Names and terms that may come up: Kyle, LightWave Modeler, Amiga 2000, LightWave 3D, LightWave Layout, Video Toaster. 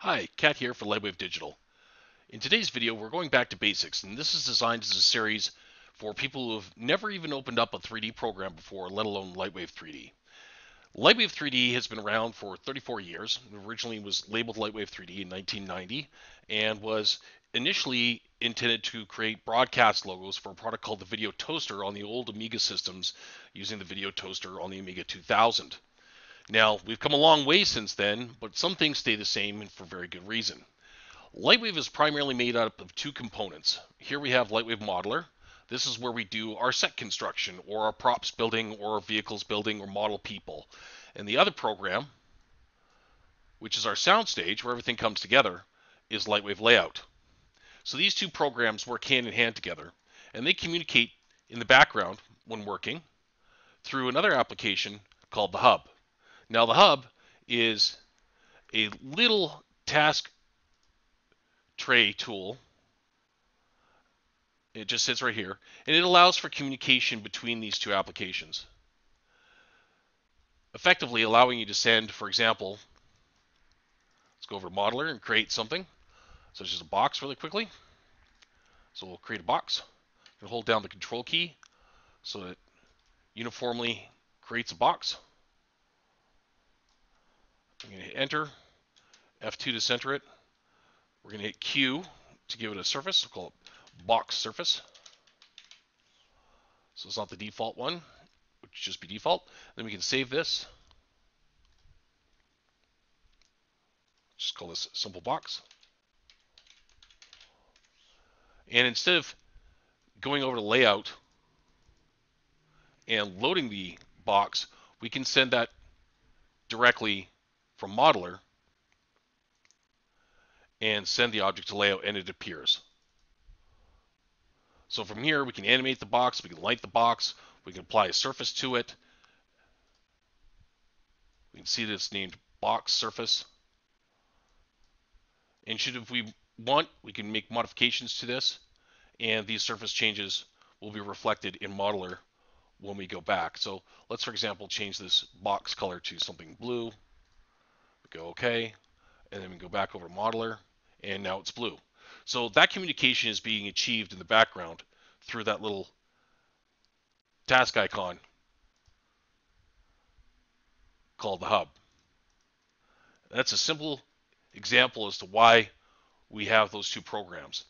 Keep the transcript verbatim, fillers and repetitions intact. Hi, Kat here for LightWave Digital. In today's video, we're going back to basics, and this is designed as a series for people who have never even opened up a three D program before, let alone LightWave three D. LightWave three D has been around for thirty-four years. It originally was labeled LightWave three D in nineteen ninety and was initially intended to create broadcast logos for a product called the Video Toaster on the old Amiga systems using the Video Toaster on the Amiga two thousand. Now, we've come a long way since then, but some things stay the same and for very good reason. LightWave is primarily made up of two components. Here we have LightWave Modeler. This is where we do our set construction, or our props building, or our vehicles building, or model people. And the other program, which is our soundstage, where everything comes together, is LightWave Layout. So these two programs work hand in hand together, and they communicate in the background when working through another application called the Hub. Now the Hub is a little task tray tool. It just sits right here, and it allows for communication between these two applications, effectively allowing you to send, for example, let's go over to Modeler and create something, such as a box really quickly. So we'll create a box. We'll hold down the control key so that it uniformly creates a box. I'm going to hit Enter, F two to center it. We're going to hit Q to give it a surface. We'll call it box surface, so it's not the default one, which should just be default. Then we can save this, just call this simple box, and instead of going over to layout and loading the box, we can send that directly from Modeler and send the object to layout, and it appears. So from here, we can animate the box, we can light the box, we can apply a surface to it. We can see that it's named box surface. And should, if we want, we can make modifications to this, and these surface changes will be reflected in Modeler when we go back. So let's, for example, change this box color to something blue. We go OK, and then we go back over to Modeler, and now it's blue. So that communication is being achieved in the background through that little task icon called the Hub. That's a simple example as to why we have those two programs.